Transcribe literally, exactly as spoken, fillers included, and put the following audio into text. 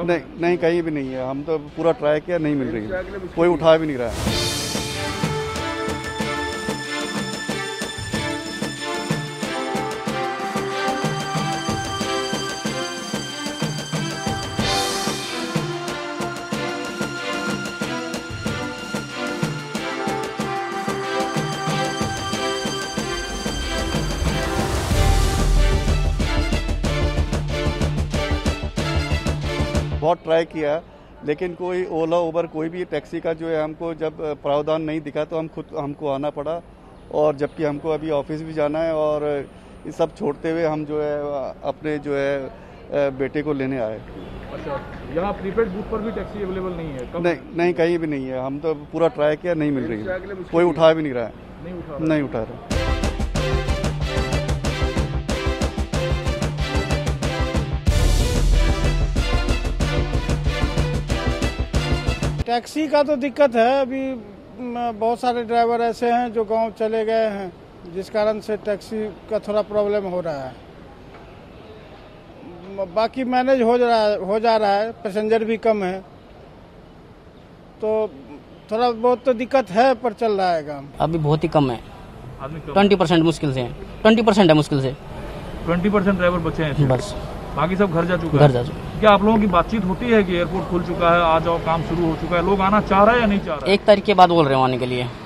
नहीं नहीं कहीं भी नहीं है। हम तो पूरा ट्राई किया, नहीं मिल रही है, कोई उठा भी नहीं रहा है। बहुत ट्राई किया लेकिन कोई ओला उबर कोई भी टैक्सी का जो है हमको जब प्रावधान नहीं दिखा तो हम खुद हमको आना पड़ा, और जबकि हमको अभी ऑफिस भी जाना है। और ये सब छोड़ते हुए हम जो है अपने जो है बेटे को लेने आए। अच्छा, यहाँ प्रीपेड बूथ पर भी टैक्सी अवेलेबल नहीं है? कब? नहीं नहीं कहीं भी नहीं है। हम तो पूरा ट्राई किया, नहीं मिल रही है, कोई उठा भी नहीं रहा है, नहीं उठा नहीं उठा रहा। टैक्सी का तो दिक्कत है, अभी बहुत सारे ड्राइवर ऐसे हैं जो गांव चले गए हैं, जिस कारण से टैक्सी का थोड़ा प्रॉब्लम हो रहा है। बाकी मैनेज हो जा रहा है हो जा रहा है पैसेंजर भी कम है, तो थोड़ा बहुत तो दिक्कत है पर चल रहा है काम। अभी बहुत ही कम है, ट्वेंटी परसेंट मुश्किल से है ट्वेंटी परसेंट है मुश्किल से ट्वेंटी परसेंट ड्राइवर बचे हैं बस, बाकी सब घर जा चुके हैं। घर जा चुके। क्या आप लोगों की बातचीत होती है कि एयरपोर्ट खुल चुका है, आ जाओ, काम शुरू हो चुका है, लोग आना चाह रहे हैं या नहीं चाह रहे? एक तारीख के बाद बोल रहे हैं आने के लिए।